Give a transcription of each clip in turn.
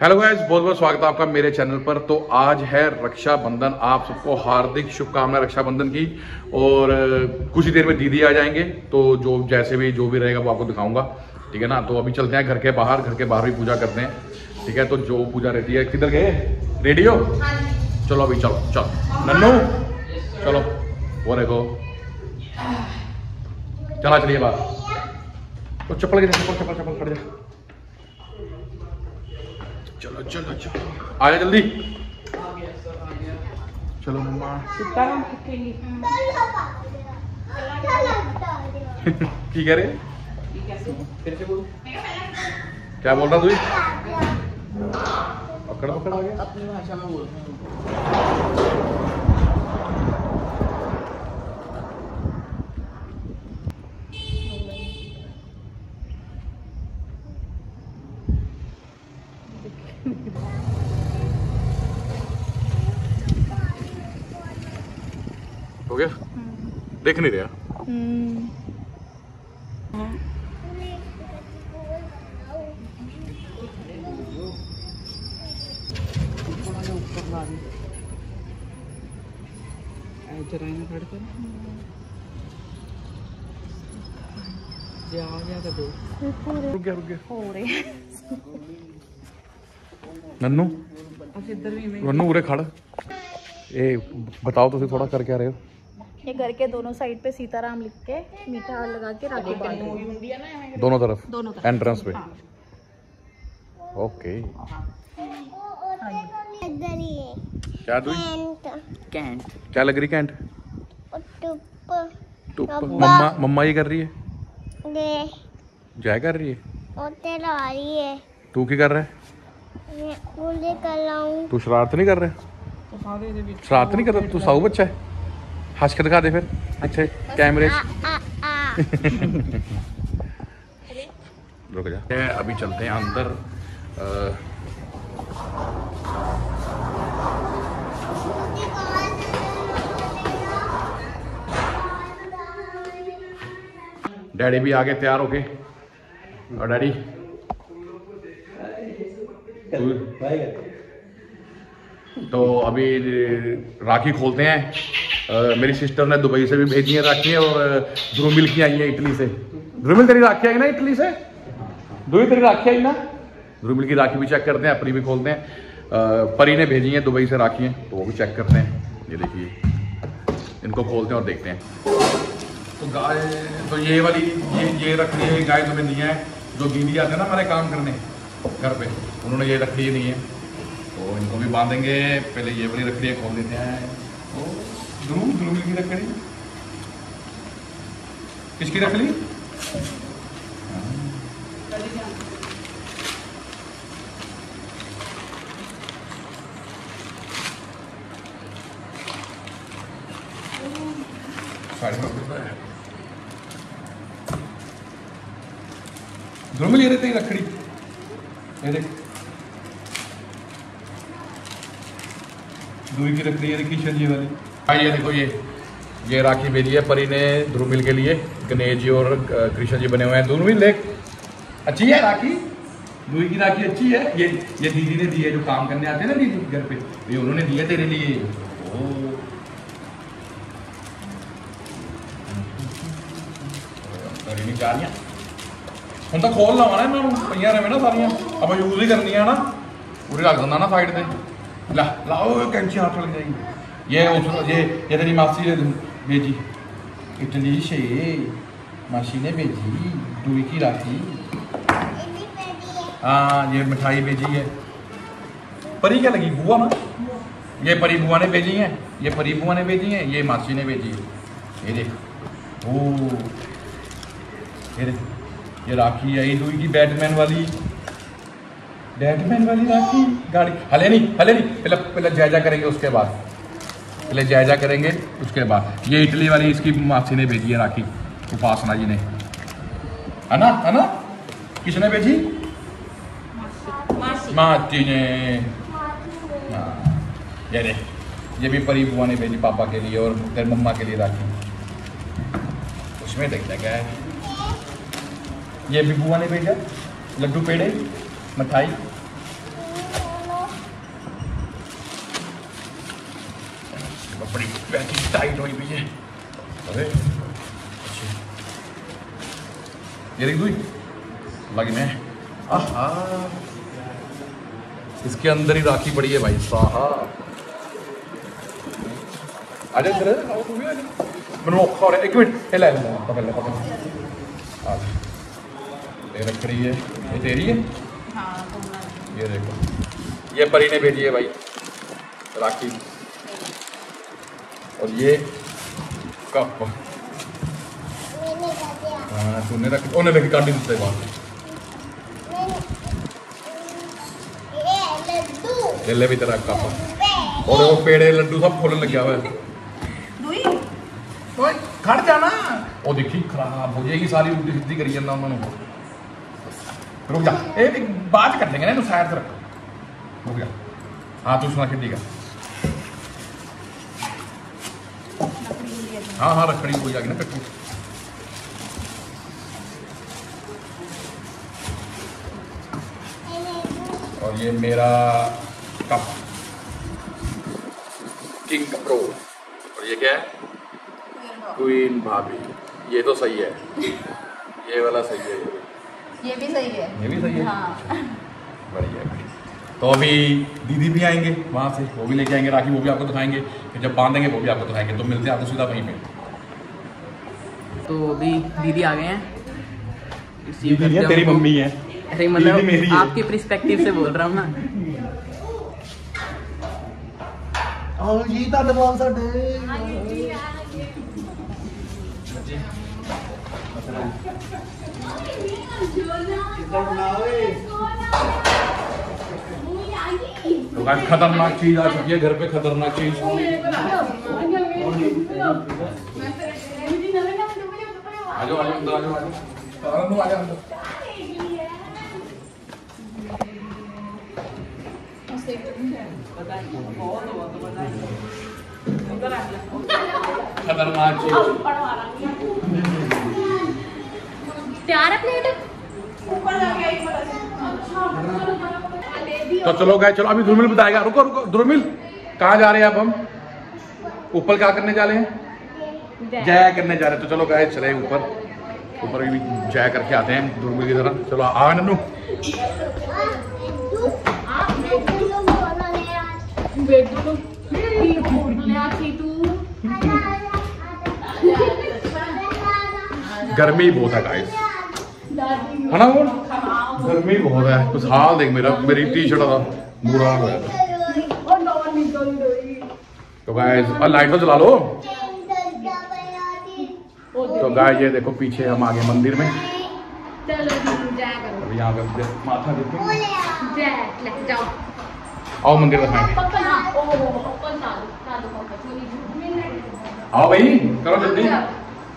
Hello guys, बहुत बहुत स्वागत है आपका मेरे चैनल पर। तो आज है रक्षाबंधन, आप सबको हार्दिक शुभकामनाएं रक्षाबंधन की। और कुछ ही देर में दीदी आ जाएंगे, तो जो भी रहेगा वो आपको दिखाऊंगा, ठीक है ना। तो अभी चलते हैं घर के बाहर भी पूजा करते हैं, ठीक है। तो जो पूजा रहती है, किधर गए रेडियो, चलो अभी चलो नन्नू, चलो वो देखो चला, चलिए बाहर। तो चप्पल खड़ जा, चलो आ जा जल्दी, चलो मम्मा। ठीक है रे, क्या बोल रहा तू? पकड़ आगे अपनी भाषा में बोल। हो गया, देख नहीं रहा। नन्नू नन्नू उरे खड़ा, ए बताओ तुम थोड़ा कर क्या रहे हो? ये घर के दोनों साइड पे सीताराम लिख के मीठा लगा के राखी बांध, दोनों तरफ एंट्रेंस पे। ओके, क्या कैंट, क्या लग रही कैंट? मम्मा मम्मा ये कर रही है, जय कर रही है, तू क्या कर रहा है? तू शरारत नहीं कर रहा है? शरारत नहीं कर रहा, तू साऊ बच्चा है। हंस के दिखा दे फिर अच्छे कैमरे। रुक जा, अभी चलते हैं अंदर। डैडी भी आगे तैयार हो गए। और डैडी तो अभी राखी खोलते हैं। मेरी सिस्टर ने दुबई से भी भेजी है राखी, और ध्रुमिल की आई है इटली से। ध्रुमिल तेरी राखी आई ना इटली से, दुबई तेरी राखी आई ना। ध्रुमिल की राखी भी चेक करते हैं, अपनी भी खोलते हैं। परी ने भेजी है दुबई से राखी है, तो वो भी चेक करते हैं। ये देखिए, इनको खोलते हैं और देखते हैं। तो गाय तो ये वाली ये रखी है गाय तुम्हें नहीं है, जो दीदी आते हैं ना हमारे काम करने घर पर, उन्होंने ये रखी नहीं है, तो इनको भी बांधेंगे। पहले ये वाली रखी है खोल देते हैं। ध्रुमिल की रख ली, किसकी रख ली? ध्रुमिल ये रहते हैं रखड़ी, ये देख दूरी की रखड़ी, ये देखिए किशन जी वाली। ये देखो ये राखी भेजी है परी ने ध्रुमिल के लिए। गणेश जी और कृष्ण जी बने हुए हैं। ध्रुमिल देख, अच्छी है राखी, दूरी की राखी अच्छी है। ये दीदी ने दी है, जो काम करने आते हैं ना दीदी घर पे, ये उन्होंने दिया तेरे लिए। ओ नहीं जा रही हूं तो खोल लावा ना, मैं पई रहे ना सारिया अब यूज ही करनी है ना। पूरी रख देना ना साइड से, ला लाओ कैंची हाथ लग जाएगी। ये तेरी मासी ने भेजी इटली से, मासी ने भेजी दूरी की राखी। हाँ, ये मिठाई भेजी है परी, क्या लगी बुआ ना। ये परी बुआ ने भेजी है, ये मासी ने भेजी है। ये देख, ओ ये राखी आई दूरी की, बैटमैन वाली राखी गाड़ी। हले नहीं, पहले जायजा करेंगे, उसके बाद ये इटली वाली इसकी मासी ने भेजी है राखी, उपासना जी ने, है ना। किसने भेजी? मासी ने। ये भी परी बुआ ने भेजी पापा के लिए और तेरे मम्मा के लिए राखी। उसमें देखते क्या है, ये भी बुआ ने भेजा लड्डू पेड़े मिठाई। बड़ी पैकिंग टाइट हुई भी है। अरे ये देख दुई लगी में, आहा इसके अंदर ही राखी पड़ी है भाई साहब। अरे तेरे और तू भी आ जा बनो और एक मिनट ले ले पकड़ ले पकड़ आ ले रखड़ी है ये तेरी है। हां ये देखो ये परी ने भेजी है भाई राखी और ये कप तूने रख ओने लेके काट दिया बात ये ले भी तेरा कप और वो पेड़े लड्डू सब खोलने लग गया है। दुई ओए खड़ जाना वो देखी खराब हो जाएगी सारी उल्टी सीधी करी जाना उन्होंने। रुक जा एक बात कर लेंगे ना तू साइड से रख रुक जा। हाँ तू सुना कितनी का हाँ हाँ रखड़ी हो जाएगी ना पेटू। और ये मेरा कप किंग प्रो और ये क्या है क्वीन भाभी। ये तो सही है ये वाला सही है ये भी सही है ये भी सही है। हाँ बढ़िया तो अभी दीदी भी आएंगे वहाँ से वो भी लेके आएंगे राखी वो भी आपको दिखाएंगे फिर जब बांधेंगे वो भी आपको दिखाएंगे। तो मिलते हैं आपको सीधा वहीं पे। तो अभी दीदी आ गए हैं। दीदी है तेरी मम्मी है अरे मतलब आपके पर्सपेक्टिव से बोल रहा हूँ ना। जी धन्यवाद साढ़े खतरनाक चीज आ चुकी है घर पे खतरनाक चीज। आजो आजो आजो आजो आजो खतरनाक चीज प्यार प्लेट ऊपर आ गया एक बार। तो चलो गए चलो अभी ध्रुमिल बताएगा। रुको रुको ध्रुमिल कहाँ जा रहे हैं अब हम ऊपर क्या करने जा रहे हैं जय करने जा रहे हैं। तो चलो गए चले ऊपर ऊपर भी जय करके आते हैं ध्रुमिल की तरह। चलो आ नन्नू गर्मी बहुत है गाइस है ना वो गर्मी बहुत है कुछ हाल देख मेरा मेरी टी शर्ट का बुरा हाल हो गया। तो गाइस और लाइट तो चला लो। तो गाइस ये देखो पीछे हम आगे मंदिर में अभी यहाँ पे माथा देखो आओ मंदिर दिखाएंगे। आओ भाई करो जल्दी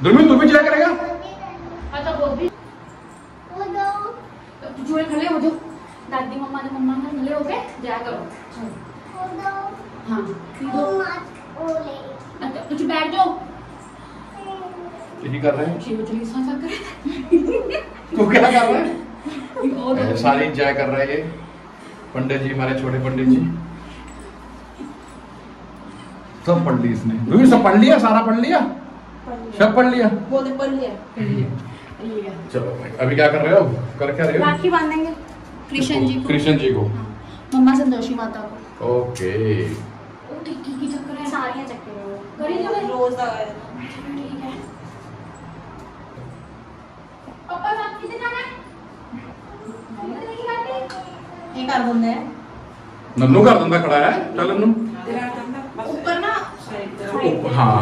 दुर्मिल तू भी चला करेगा। दादी मम्मा ने मम्मा ने खड़े हो गए जाया करो। बैठ जाओ यही कर रहे हैं तू क्या कर रहा है सारी जाया कर रहे हैं पंडित जी हमारे छोटे पंडित जी सब पढ़ ली इसने दुई सब पढ़ लिया सारा पढ़ लिया सब पढ़ लिया बोले पढ़ लिया। चलो अभी क्या कर रहे हो कर क्या रहे हो राखी बांधेंगे कृष्ण जी को मम्मा संतोषी माता को। ओके ओ टिक्की की चक्कर है सारियां चक्कर है करी जो रोज आ गए ठीक है। पापा साथ किसे जाना है ये कर बंदा है नन्नू कर बंदा खड़ा है चल नन्नू तेरा बंदा ऊपर ना हां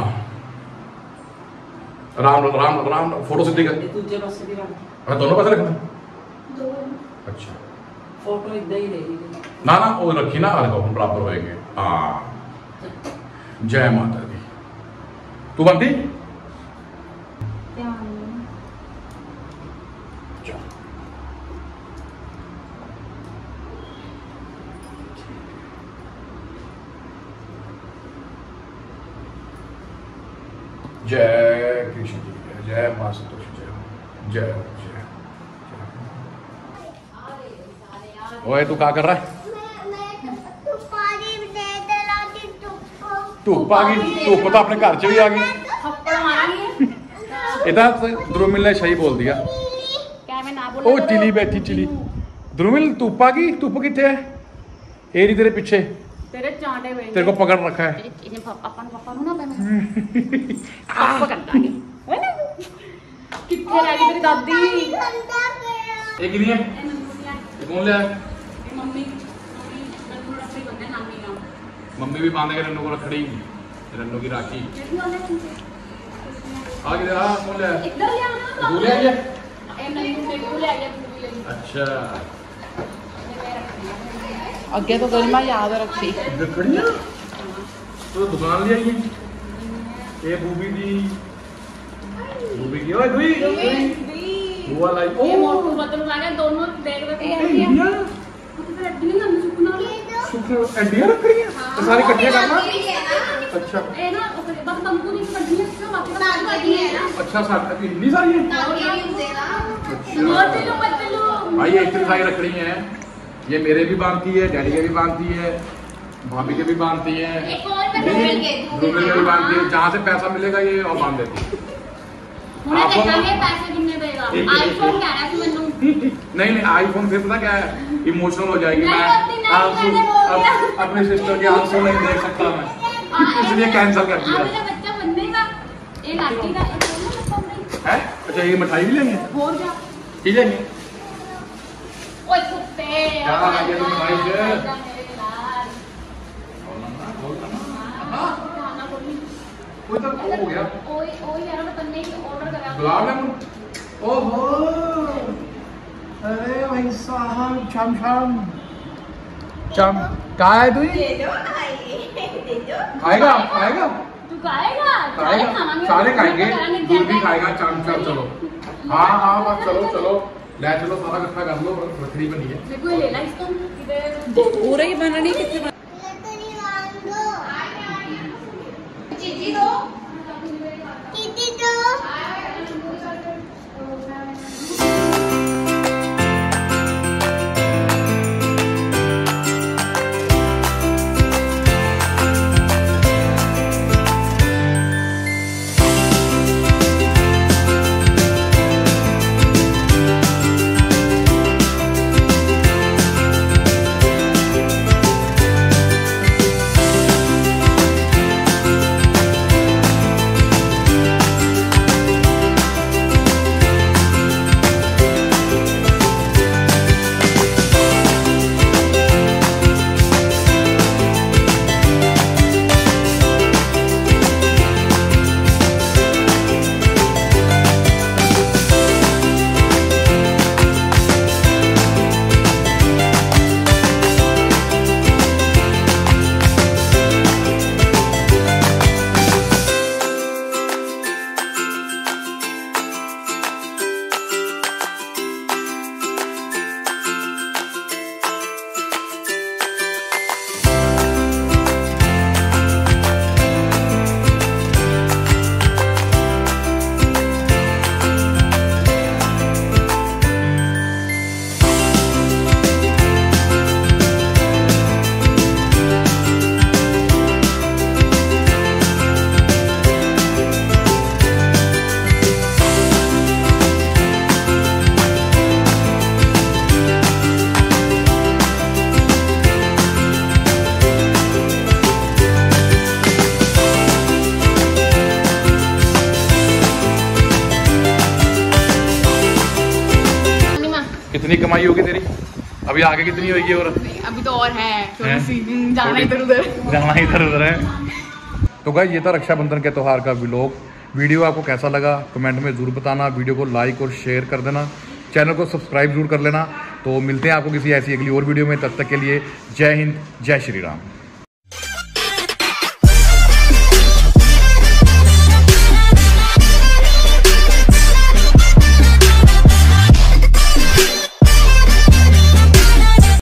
राम राम राम फोटो से दिखा तुझे बस से दिखा हां दोनों पास रखना दो अच्छा फोटो इधर ही रहेगी ना ना वो रखी ना अलग अपन बराबर होएंगे। हां जय माता दी तू बंदी जय कृष्ण जी जय मां संतोष जय जय जय। ओए तू क्या कर रहा है धुप्प आ गई, धुप्प तो अपने घर च भी आ गई। इधर द्रुमिल ने सही बोल दिया, ओ चिली बैठी चिली। द्रुमिल धुप्प आ गई, धुप्प कितने है? एरी तेरे पीछे, तेरे को पकड़ रखा है। मम्मी भी बांधे रन्नू को रखड़ी, रन्नू की राखी। अच्छा अगे तो गर्मा याद रखी रखड़ियां तो दुकान ले आई है। ये बूबी दी, बूबी की ओए दुई बुआ लाई। ओ मतलब लगा दोनों देख रहे हैं इंडिया। मतलब रखनी ना सुकना सुकना इंडिया रखड़ियां तो सारी इकट्ठे करना। अच्छा है ना, बस बंकू नहीं पड़नी है बाकी बना दो है ना। अच्छा साथ इतनी सारी है और चलो बच्चों भाई इतनी सारी रखड़ियां हैं। ये मेरे भी बांधती है, डैडी के भी बांधती है, भाभी के भी बांधती है, ड्रूमिल के भी बांधती है। जहाँ से पैसा मिलेगा ये और बांध देती है। नहीं आईफोन से पता क्या है, इमोशनल हो जाएगी। मैं आंसू अपने सिस्टर के आंसू नहीं देख सकता मैं, इसलिए कैंसिल कर दिया है। अच्छा ये मिठाई भी लेंगे सारे खाएंगे, दूध भी खाएगा। चाम चाम चलो, हाँ हाँ बस चलो चलो ले चलो, सारा इकट्ठा कर लो। रखड़ी बनी है, देखो ये ले ला इसको। इधर पूरा ही बनानी कितने रखड़ी बांध दो। चीजी दो, चीजी दो। कितनी कमाई होगी तेरी? अभी आगे कितनी होगी? और अभी तो और है? जाना इधर उधर, जाना इधर उधर है। तो गाइस ये था रक्षाबंधन के त्यौहार का व्लॉग। वीडियो आपको कैसा लगा कमेंट में ज़रूर बताना। वीडियो को लाइक और शेयर कर देना, चैनल को सब्सक्राइब जरूर कर लेना। तो मिलते हैं आपको किसी ऐसी अगली और वीडियो में, तब तक के लिए जय हिंद जय श्री राम।